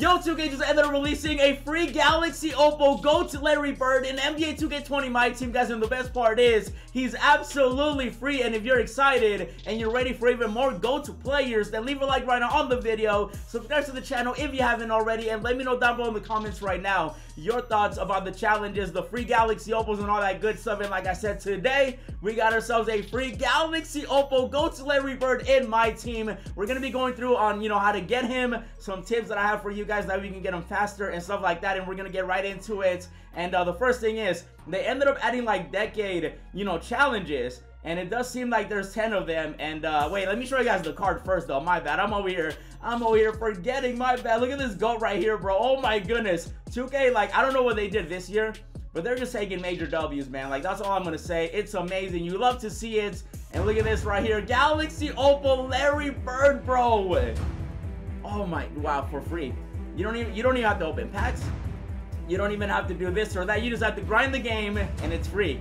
Yo, 2K just ended up releasing a free Galaxy Opal GOAT Larry Bird in NBA 2K20 My Team, guys, and the best part is he's absolutely free, and if you're excited and you're ready for even more GOAT players, then leave a like right now on the video, subscribe to the channel if you haven't already, and let me know down below in the comments right now your thoughts about the challenges, the free Galaxy Opals, and all that good stuff. And like I said, today we got ourselves a free Galaxy Opal GOAT Larry Bird in My Team. We're going to be going through on, you know, how to get him, some tips that I have for you guys that we can get them faster and stuff like that, and we're gonna get right into it. And the first thing is they ended up adding like decade, you know, challenges, and it does seem like there's 10 of them. And wait, let me show you guys the card first though. My bad, I'm over here forgetting, my bad. Look at this GOAT right here, bro. Oh my goodness, 2K, like, I don't know what they did this year, but they're just taking major W's, man. Like, that's all I'm gonna say. It's amazing, you love to see it. And look at this right here, Galaxy Opal Larry Bird, bro. Oh my, wow, for free. You don't even have to open packs. You don't even have to do this or that. You just have to grind the game, and it's free.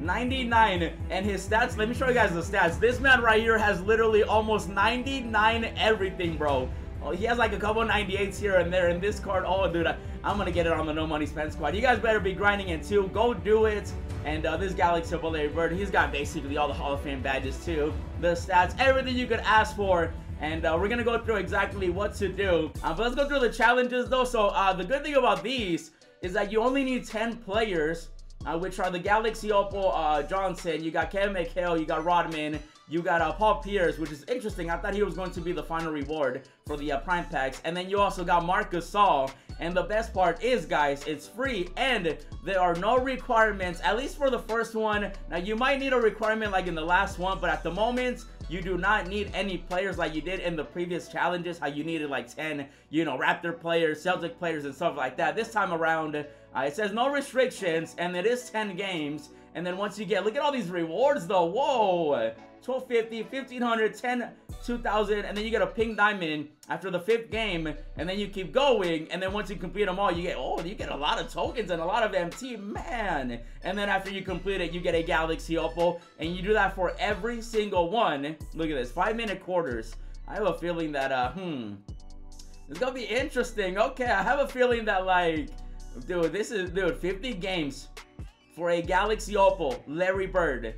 99. And his stats, let me show you guys the stats. This man right here has literally almost 99 everything, bro. Oh, he has like a couple 98s here and there in this card. Oh, dude, I'm going to get it on the No Money Spend Squad. You guys better be grinding it, too. Go do it. And this Galaxy Opal Larry Bird, he's got basically all the Hall of Fame badges, too. The stats, everything you could ask for. And we're gonna go through exactly what to do, but let's go through the challenges though. So the good thing about these is that you only need 10 players, which are the Galaxy Opal Johnson, you got Kevin McHale, you got Rodman, you got Paul Pierce, which is interesting. I thought he was going to be the final reward for the prime packs. And then you also got Marc Gasol. And the best part is, guys, it's free and there are no requirements, at least for the first one. Now, you might need a requirement like in the last one, but at the moment, you do not need any players like you did in the previous challenges, how you needed like 10, you know, Raptor players, Celtic players, and stuff like that. This time around, it says no restrictions, and it is 10 games. And then once you get, look at all these rewards though. Whoa, 1250, 1500, 10, 2000, and then you get a pink diamond after the 5th game, and then you keep going. And then once you complete them all, you get, oh, you get a lot of tokens and a lot of MT, man. And then after you complete it, you get a Galaxy Opal, and you do that for every single one. Look at this, 5-minute quarters. I have a feeling that it's gonna be interesting. Okay, I have a feeling that, like, dude, this is, dude, 50 games for a Galaxy Opal Larry Bird.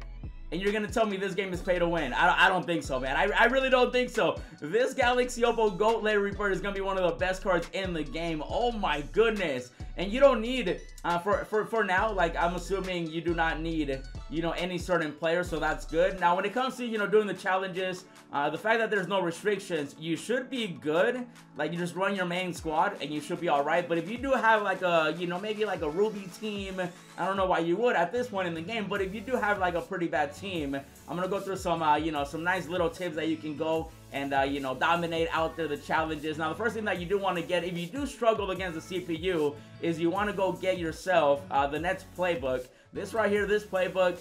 And you're going to tell me this game is pay to win. I don't think so, man. I really don't think so. This Galaxy Opal GOAT Larry Bird is going to be one of the best cards in the game. Oh, my goodness. And you don't need, for now, like, I'm assuming you do not need, you know, any certain player. So that's good. Now, when it comes to, you know, doing the challenges, the fact that there's no restrictions, you should be good. Like, you just run your main squad and you should be all right. But if you do have, like, a, you know, maybe like a Ruby team, I don't know why you would at this point in the game. But if you do have, like, a pretty bad team, I'm going to go through some, you know, some nice little tips that you can go and, you know, dominate out there the challenges. Now, the first thing that you do want to get, if you do struggle against the CPU, is you want to go get yourself the Nets playbook. This right here, this playbook,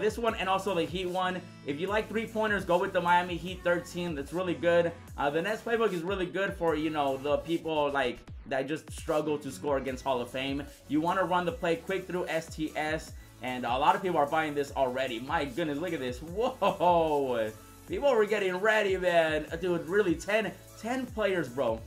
this one, and also the Heat one. If you like three-pointers, go with the Miami Heat 13. That's really good. The Nets playbook is really good for, you know, the people, like, that just struggle to score against Hall of Fame. You want to run the play quick through STS, and a lot of people are buying this already. My goodness, look at this. Whoa! People were getting ready, man. Dude, really, 10 players, bro.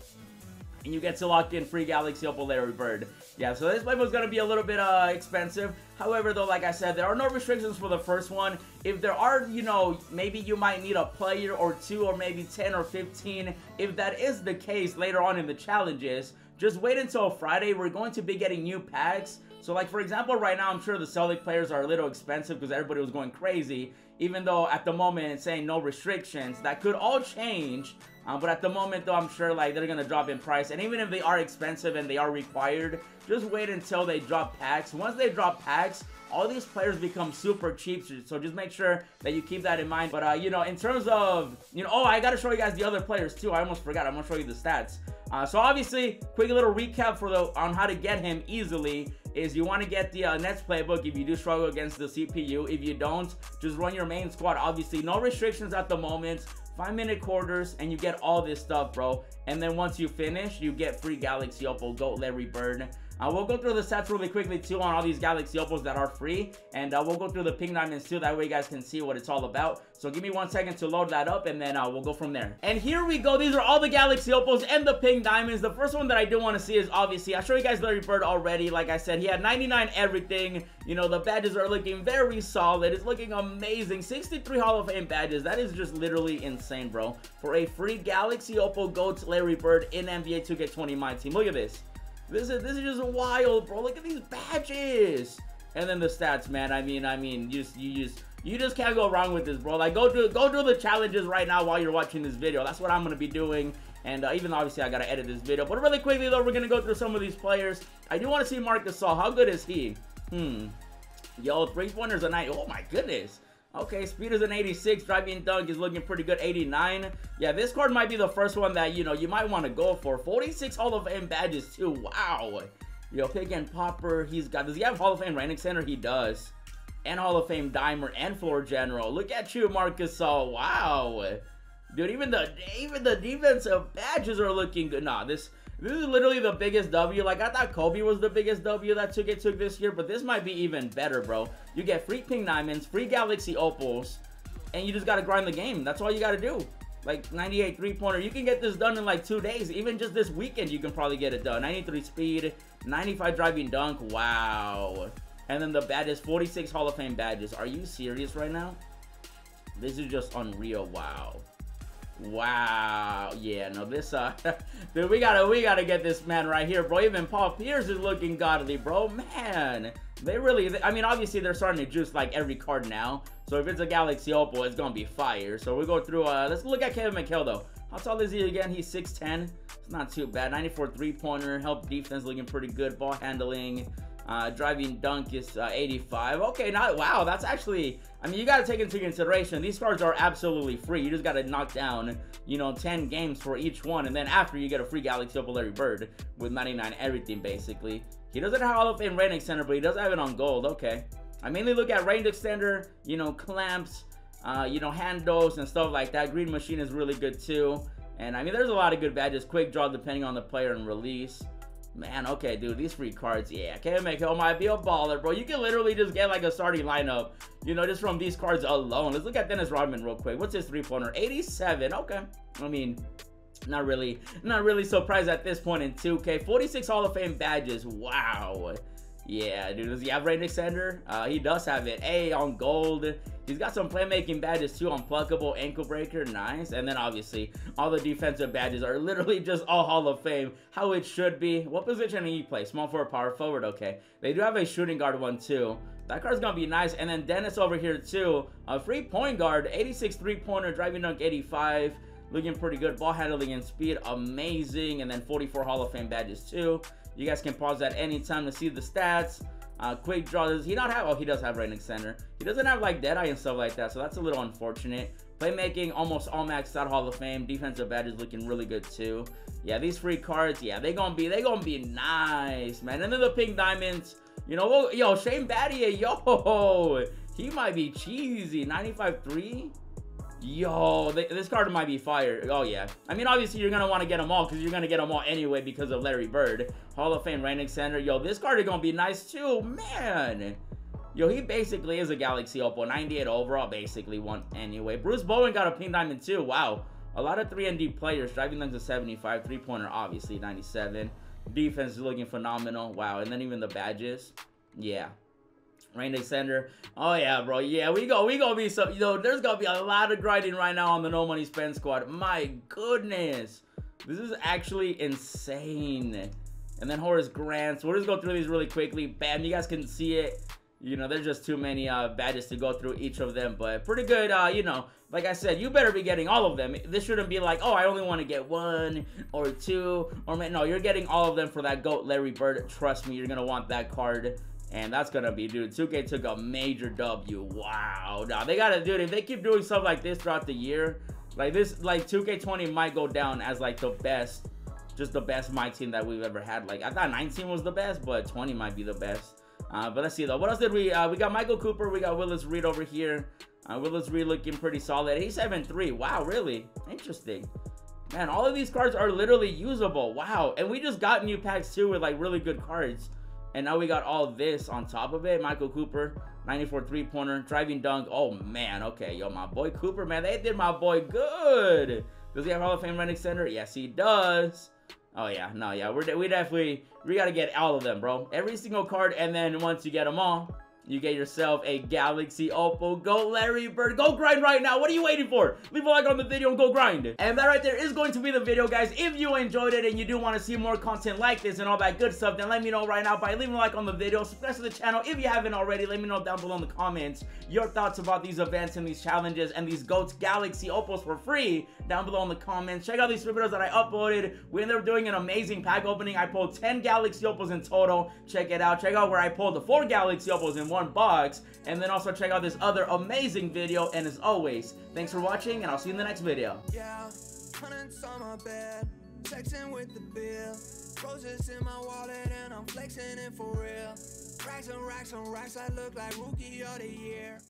And you get to lock in free Galaxy Opal Larry Bird. Yeah, so this playbook is going to be a little bit expensive. However, though, like I said, there are no restrictions for the first one. If there are, you know, maybe you might need a player or two, or maybe 10 or 15. If that is the case later on in the challenges, just wait until Friday. We're going to be getting new packs. So, like, for example, right now, I'm sure the Celtic players are a little expensive because everybody was going crazy. Even though at the moment it's saying no restrictions, that could all change. But at the moment, though, I'm sure, like, they're going to drop in price. And even if they are expensive and they are required, just wait until they drop packs. Once they drop packs, all these players become super cheap. So just make sure that you keep that in mind. But, you know, in terms of, you know, oh, I got to show you guys the other players, too. I almost forgot. I'm going to show you the stats. So, obviously, quick little recap for the on how to get him easily is you want to get the Nets playbook if you do struggle against the CPU. If you don't, just run your main squad. Obviously, no restrictions at the moment. 5-minute quarters, and you get all this stuff, bro. And then once you finish, you get free Galaxy Opal GOAT Larry Bird. We'll go through the sets really quickly too on all these Galaxy Opals that are free, and we'll go through the pink diamonds too, that way you guys can see what it's all about. So give me 1 second to load that up, and then we'll go from there. And here we go. These are all the Galaxy Opals and the pink diamonds. The first one that I do want to see is obviously, I showed you guys Larry Bird already. Like I said, he had 99 everything. You know, the badges are looking very solid. It's looking amazing. 63 Hall of Fame badges. That is just literally insane, bro. For a free Galaxy Opal GOAT Larry Bird in NBA 2K20 My Team. Look at this. This is just wild, bro. Look at these badges. And then the stats, man. I mean, you just can't go wrong with this, bro. Like, go do the challenges right now while you're watching this video. That's what I'm gonna be doing. And even though obviously I gotta edit this video, but really quickly though, we're gonna go through some of these players. I do want to see Marc Gasol. How good is he? Yo, 3-pointers a night. Oh my goodness. Okay, speed is an 86. Driving dunk is looking pretty good, 89. Yeah, this card might be the first one that, you know, you might want to go for. 46 Hall of Fame badges too. Wow. Yo, pick and popper. He's got, does he have Hall of Fame Reigning Center? He does. And Hall of Fame Dimer and Floor General. Look at you, Marc Gasol. Wow. Dude, even the defensive badges are looking good. Nah, this is literally the biggest W. Like, I thought Kobe was the biggest W that 2K took this year, but this might be even better, bro. You get free pink diamonds, free Galaxy Opals, and you just got to grind the game. That's all you got to do. Like, 98 3-pointer. You can get this done in, like, 2 days. Even just this weekend, you can probably get it done. 93 speed, 95 driving dunk. Wow. And then the badges, 46 Hall of Fame badges. Are you serious right now? This is just unreal. Wow. Wow. Yeah, no, this dude, we gotta get this man right here, bro. Even Paul Pierce is looking godly, bro. Man, they really, I mean, obviously they're starting to juice like every card now, so if it's a Galaxy Opal, it's gonna be fire. So we go through, let's look at Kevin McHale though. How tall is he again? He's 6'10". It's not too bad. 94 3-pointer, help defense looking pretty good, ball handling, driving dunk is 85. Okay, not wow. That's actually, I mean, you got to take into consideration these cards are absolutely free. You just got to knock down, you know, 10 games for each one, and then after you get a free Galaxy Opal Larry Bird with 99 everything. Basically, he doesn't have Hall of Fame Reigning Center, but he does have it on gold. Okay, I mainly look at range extender, you know, clamps, you know, handles and stuff like that. Green machine is really good too, and I mean, there's a lot of good badges. Quick draw depending on the player and release. Man, okay, dude, these free cards, yeah. Kevin McHale might be a baller, bro. You can literally just get, like, a starting lineup, you know, just from these cards alone. Let's look at Dennis Rodman real quick. What's his three-pointer? 87, okay. I mean, not really surprised at this point in 2K. 46 Hall of Fame badges, wow. Yeah, dude, does he have Reigning Center? He does have it. A on gold. He's got some playmaking badges too, unpluckable, ankle breaker, nice. And then obviously, all the defensive badges are literally just all Hall of Fame, how it should be. What position do you play? Small forward, power forward, okay. They do have a shooting guard one too. That card's gonna be nice. And then Dennis over here too, a free point guard, 86 3-pointer, driving dunk 85. Looking pretty good, ball handling and speed, amazing. And then 44 Hall of Fame badges too. You guys can pause at any time to see the stats. Quick draw, does he not have, oh, he does have Reigning Center. He doesn't have like Deadeye and stuff like that, so that's a little unfortunate. Playmaking, almost all maxed out Hall of Fame. Defensive badges looking really good too. Yeah, these free cards, yeah, they gonna be nice, man. And then the pink diamonds, you know, whoa, yo, Shane Battier, yo, he might be cheesy. 95 3. Yo, this card might be fire. Oh, yeah. I mean, obviously, you're going to want to get them all because you're going to get them all anyway because of Larry Bird. Hall of Fame Reigning Center. Yo, this card is going to be nice, too. Man. Yo, he basically is a Galaxy Opal. 98 overall, basically one anyway. Bruce Bowen got a pink diamond, too. Wow. A lot of 3-and-D players. Driving them to 75. 3-pointer, obviously, 97. Defense is looking phenomenal. Wow. And then even the badges. Yeah. Reigning Center. Oh yeah, bro. Yeah, we gonna be so, you know, there's gonna be a lot of grinding right now on the no money spend squad. My goodness, this is actually insane. And then Horace Grant. So we'll just go through these really quickly. Bam, you guys can see it. You know, there's just too many badges to go through each of them, but pretty good. You know, like I said, you better be getting all of them. This shouldn't be like, oh, I only want to get one or two or no, you're getting all of them for that GOAT Larry Bird. Trust me, you're gonna want that card. And that's gonna be, dude, 2K took a major W. Wow. Now they gotta, dude, if they keep doing stuff like this throughout the year, like this, like 2K20 might go down as like the best, just the best My Team that we've ever had. Like I thought 19 was the best, but 20 might be the best. But let's see though, what else did we got Michael Cooper, we got Willis Reed over here. Willis Reed looking pretty solid. 87 3. Wow, really interesting. Man, all of these cards are literally usable. Wow. And we just got new packs too with like really good cards. And now we got all this on top of it. Michael Cooper, 94 three-pointer, driving dunk. Oh, man. Okay, yo, my boy Cooper, man. They did my boy good. Does he have Hall of Fame Rent Extender? Yes, he does. Oh, yeah. No, yeah. We got to get all of them, bro. Every single card. And then once you get them all, you get yourself a Galaxy Opal. Go Larry Bird. Go grind right now. What are you waiting for? Leave a like on the video and go grind. And that right there is going to be the video, guys. If you enjoyed it and you do want to see more content like this and all that good stuff, then let me know right now by leaving a like on the video. Subscribe to the channel if you haven't already. Let me know down below in the comments your thoughts about these events and these challenges and these GOAT's Galaxy Opals for free down below in the comments. Check out these three videos that I uploaded. We ended up doing an amazing pack opening. I pulled 10 Galaxy Opals in total. Check it out. Check out where I pulled the 4 Galaxy Opals in one box, and then also check out this other amazing video. And as always, thanks for watching, and I'll see you in the next video. Yeah, hundreds on my bed, texting with the bill, roses in my wallet, and I'm flexing it for real. Racks and racks and racks, I look like rookie of the year.